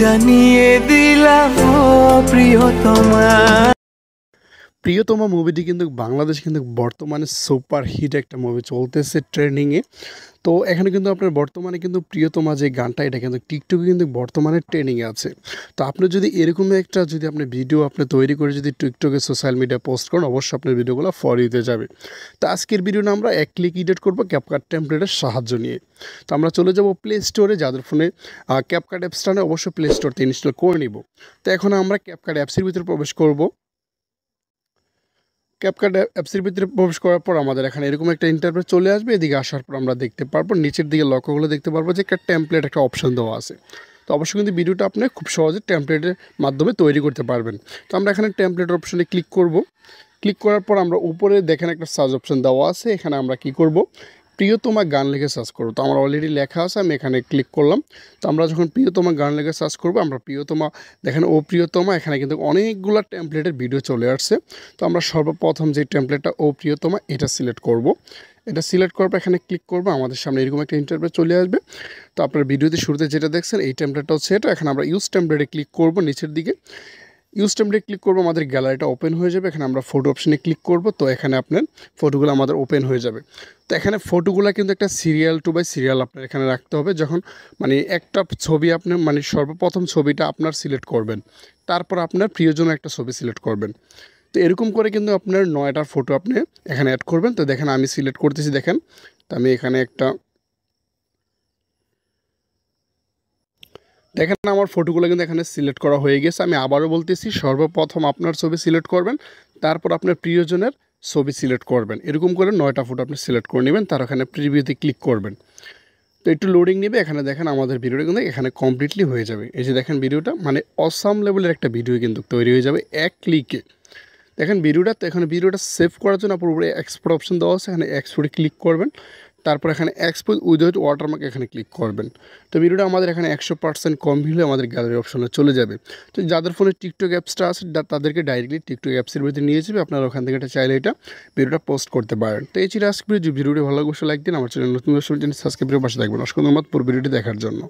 জানিয়ে দিলাম প্রিয়তমা। প্রিয়তমা মুভিটি কিন্তু বাংলাদেশ কিন্তু বর্তমানে সুপার হিট একটা মুভি, চলতেছে ট্রেন্ডিংয়ে। তো এখানে কিন্তু আপনার বর্তমানে কিন্তু প্রিয়তমা যে গানটা, এটা কিন্তু টিকটকে কিন্তু বর্তমানে ট্রেন্ডিংয়ে আছে। তো আপনি যদি এরকম একটা যদি আপনি ভিডিও আপনি তৈরি করে যদি টিকটকে সোশ্যাল মিডিয়া পোস্ট করেন, অবশ্যই আপনার ভিডিওগুলো ফর ইউতে যাবে। তো আজকের ভিডিওটা আমরা এক ক্লিক এডিট করবো ক্যাপকাট টেমপ্লেটের সাহায্য নিয়ে। তো আমরা চলে যাব প্লে স্টোরে, যাদের ফোনে ক্যাপকাট অ্যাপসটা নেই অবশ্যই প্লে স্টোরতে ইনস্টল করে নিব। তো এখন আমরা ক্যাপকাট অ্যাপসের ভিতরে প্রবেশ করব। ক্যাপকাট অ্যাপসের ভিতরে প্রবেশ করার পর আমাদের এখানে এরকম একটা ইন্টারফেস চলে আসবে। এদিকে আসার পর আমরা দেখতে পারবো নিচের দিকে লক্ষ্যগুলো দেখতে পারবো যে একটা টেমপ্লেট একটা অপশান দেওয়া আছে। তো অবশ্যই কিন্তু ভিডিওটা আপনি খুব সহজে টেমপ্লেটের মাধ্যমে তৈরি করতে পারবেন। তো আমরা এখানে টেমপ্লেট অপশানে ক্লিক করব। ক্লিক করার পর আমরা উপরে দেখেন একটা সার্চ অপশান দেওয়া আছে, এখানে আমরা কি করব, প্রিয়তমা গান লিখে সার্চ করবো। তো আমার অলরেডি লেখা আছে, আমি এখানে ক্লিক করলাম। তো আমরা যখন প্রিয়তমা গান লিখে সার্চ করবো, আমরা প্রিয়তমা দেখেন ও প্রিয়তমা, এখানে কিন্তু অনেকগুলো টেমপ্লেটের ভিডিও চলে আসছে। তো আমরা সর্বপ্রথম যে টেমপ্লেটটা ও প্রিয়তমা, এটা সিলেক্ট করব। এটা সিলেক্ট করার পর এখানে ক্লিক করবো, আমাদের সামনে এরকম একটা ইন্টারভিউ চলে আসবে। তো আপনার ভিডিওতে শুরুতে যেটা দেখছেন এই টেমপ্লেটটা হচ্ছে এটা। এখন আমরা ইউজ টেমপ্লেটে ক্লিক করবো, নিচের দিকে ইউজ টেমপ্লেটে ক্লিক করবো, আমাদের গ্যালারিটা ওপেন হয়ে যাবে। এখানে আমরা ফটো অপশানে ক্লিক করবো। তো এখানে আপনার ফটোগুলো আমাদের ওপেন হয়ে যাবে। তো এখানে ফটোগুলো কিন্তু একটা সিরিয়াল টু বাই সিরিয়াল আপনার এখানে রাখতে হবে। যখন মানে একটা ছবি আপনি মানে সর্বপ্রথম ছবিটা আপনার সিলেক্ট করবেন, তারপর আপনার প্রিয়জন একটা ছবি সিলেক্ট করবেন। তো এরকম করে কিন্তু আপনার 9টা ফটো আপনি এখানে অ্যাড করবেন। তো দেখেন আমি সিলেক্ট করতেছি, দেখেন তো আমি এখানে একটা দেখেন আমার ফটোগুলো কিন্তু এখানে সিলেক্ট করা হয়ে গেছে। আমি আবারও বলতেছি, সর্বপ্রথম আপনার ছবি সিলেক্ট করবেন, তারপর আপনার প্রিয়জনের ছবি সিলেক্ট করবেন। এরকম করে 9টা ফটো আপনি সিলেক্ট করে নেবেন, তার এখানে প্রিভিউতে ক্লিক করবেন। তো একটু লোডিং নেবে। এখানে দেখেন আমাদের ভিডিওটা কিন্তু এখানে কমপ্লিটলি হয়ে যাবে। এই যে দেখেন ভিডিওটা মানে অসাম লেভেলের একটা ভিডিও কিন্তু তৈরি হয়ে যাবে এক ক্লিকে। দেখেন ভিডিওটা। তো এখানে ভিডিওটা সেভ করার জন্য আপনার উপরে এক্সপোর্ট অপশন দেওয়া আছে, এখানে এক্সপোর্টে ক্লিক করবেন। তারপর এখানে এক্সপোর্ট উইদাউট ওয়াটারমার্ক এখানে ক্লিক করবেন। তো ভিডিওটা আমাদের এখানে 100% কমপ্লিট হয়ে আমাদের গ্যালারি অপশনে চলে যাবে। তো যাদের ফোনে টিকটক অ্যাপসটা আছে তাদেরকে ডাইরেক্টলি টিকটক অ্যাপসের ভিতরে নিয়ে যাবে, আপনারা ওখান থেকে এটা চাইলে এটা ভিডিওটা পোস্ট করতে পারেন। তো এই ছিল আজকে ভিডিও। ভিডিওটি ভালো লাগলে লাইক দিন, আমার চ্যানেল নতুন সাবস্ক্রাইব করে পাশে থাকবেন। অসংখ্য ধন্যবাদ পুরো ভিডিওটি দেখার জন্য।